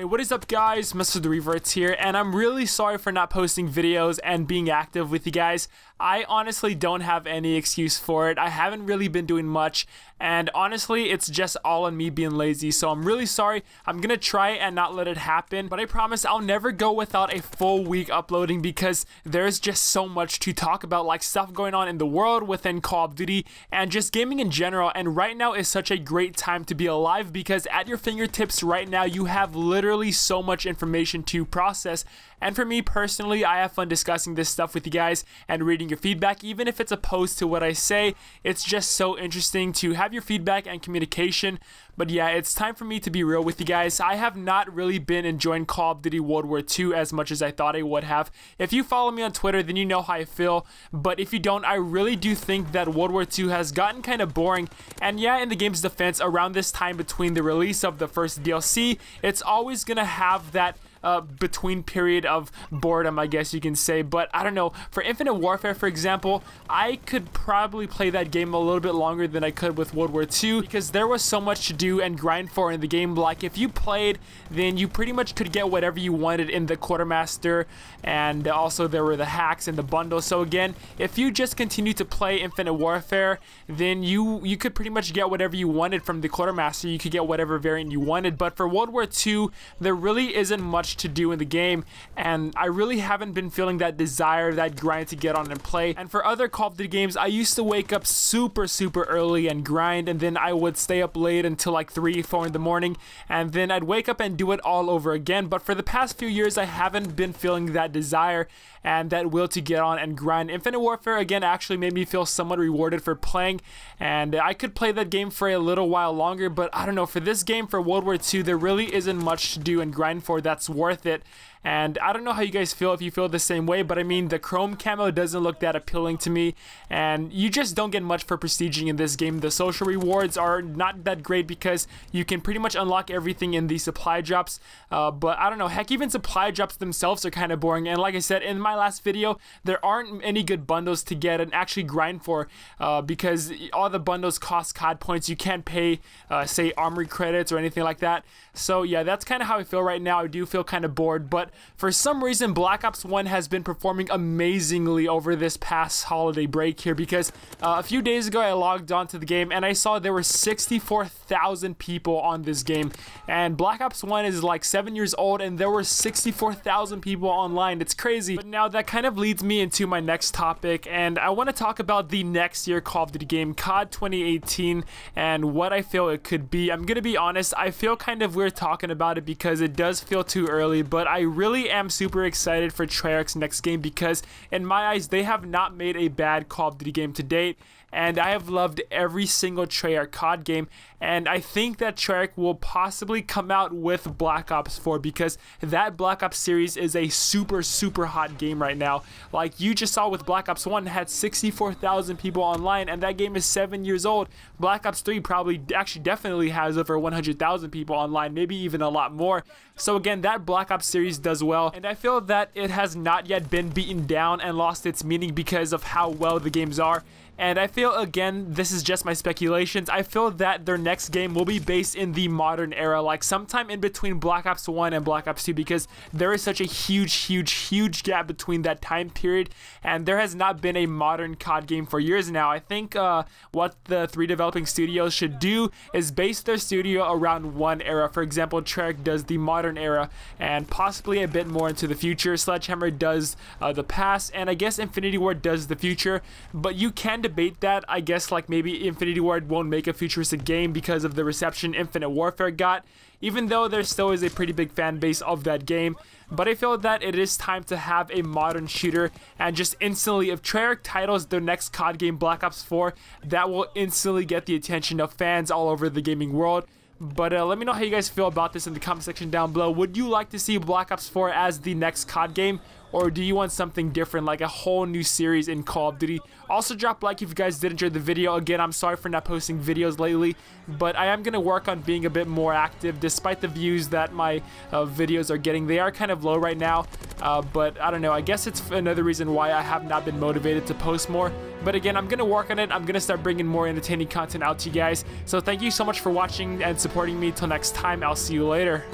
Hey, what is up guys, Mr. TheRevertz here, and I'm really sorry for not posting videos and being active with you guys. I honestly don't have any excuse for it. I haven't really been doing much, and honestly, it's just all on me being lazy, so I'm really sorry. I'm gonna try and not let it happen, but I promise I'll never go without a full week uploading because there's just so much to talk about, like stuff going on in the world within Call of Duty and just gaming in general, and right now is such a great time to be alive because at your fingertips right now, you have literally so much information to process. And for me personally, I have fun discussing this stuff with you guys and reading your feedback, even if it's opposed to what I say. It's just so interesting to have your feedback and communication. But yeah, it's time for me to be real with you guys. I have not really been enjoying Call of Duty World War II as much as I thought I would have. If you follow me on Twitter, then you know how I feel. But if you don't, I really do think that World War II has gotten kind of boring. And yeah, in the game's defense, around this time between the release of the first DLC, it's always gonna have that between period of boredom, I guess you can say. But I don't know, for Infinite Warfare, for example, I could probably play that game a little bit longer than I could with World War II because there was so much to do and grind for in the game. Like, if you played, then you pretty much could get whatever you wanted in the quartermaster, and also there were the hacks and the bundle. So again, if you just continue to play Infinite Warfare, then you could pretty much get whatever you wanted from the quartermaster. You could get whatever variant you wanted. But for World War II, there really isn't much to do in the game, and I really haven't been feeling that desire, that grind to get on and play. And for other Call of Duty games, I used to wake up super early and grind, and then I would stay up late until like 3-4 in the morning, and then I'd wake up and do it all over again. But for the past few years, I haven't been feeling that desire and that will to get on and grind. Infinite Warfare again actually made me feel somewhat rewarded for playing, and I could play that game for a little while longer. But I don't know, for this game, for World War II, there really isn't much to do and grind for that's worth it. And I don't know how you guys feel, if you feel the same way, but I mean, the chrome camo doesn't look that appealing to me, and you just don't get much for prestiging in this game. The social rewards are not that great because you can pretty much unlock everything in the supply drops, but I don't know, heck, even supply drops themselves are kind of boring. And like I said in my last video, there aren't any good bundles to get and actually grind for, because all the bundles cost COD points. You can't pay say armory credits or anything like that. So yeah, that's kind of how I feel right now. I do feel kind of bored, but for some reason, Black Ops 1 has been performing amazingly over this past holiday break here, because a few days ago I logged on to the game and I saw there were 64,000 people on this game, and Black Ops 1 is like 7 years old and there were 64,000 people online. It's crazy. But now that kind of leads me into my next topic, and I want to talk about the next year Call of Duty game, COD 2018, and what I feel it could be. I'm gonna be honest, I feel kind of weird talking about it because it does feel too early, but I really am super excited for Treyarch's next game because in my eyes, they have not made a bad Call of Duty game to date, and I have loved every single Treyarch COD game. And I think that Treyarch will possibly come out with Black Ops 4 because that Black Ops series is a super hot game right now. Like you just saw with Black Ops 1, had 64,000 people online, and that game is 7 years old. Black Ops 3 probably actually definitely has over 100,000 people online, maybe even a lot more. So again, that Black Ops series does well, and I feel that it has not yet been beaten down and lost its meaning because of how well the games are. And I feel, again, this is just my speculations, I feel that their next game will be based in the modern era, like sometime in between Black Ops 1 and Black Ops 2, because there is such a huge gap between that time period, and there has not been a modern COD game for years now. I think what the three developing studios should do is base their studio around one era. For example, Treyarch does the modern era, and possibly a bit more into the future. Sledgehammer does the past, and I guess Infinity Ward does the future, but you can debate that. I guess like maybe Infinity Ward won't make a futuristic game because of the reception Infinite Warfare got, even though there still is a pretty big fan base of that game. But I feel that it is time to have a modern shooter, and just instantly, if Treyarch titles their next COD game Black Ops 4, that will instantly get the attention of fans all over the gaming world. But let me know how you guys feel about this in the comment section down below. Would you like to see Black Ops 4 as the next COD game? Or do you want something different, like a whole new series in Call of Duty? Also, drop a like if you guys did enjoy the video. Again, I'm sorry for not posting videos lately, but I am going to work on being a bit more active despite the views that my videos are getting. They are kind of low right now, but I don't know. I guess it's another reason why I have not been motivated to post more. But again, I'm going to work on it. I'm going to start bringing more entertaining content out to you guys. So thank you so much for watching and supporting me. Till next time, I'll see you later.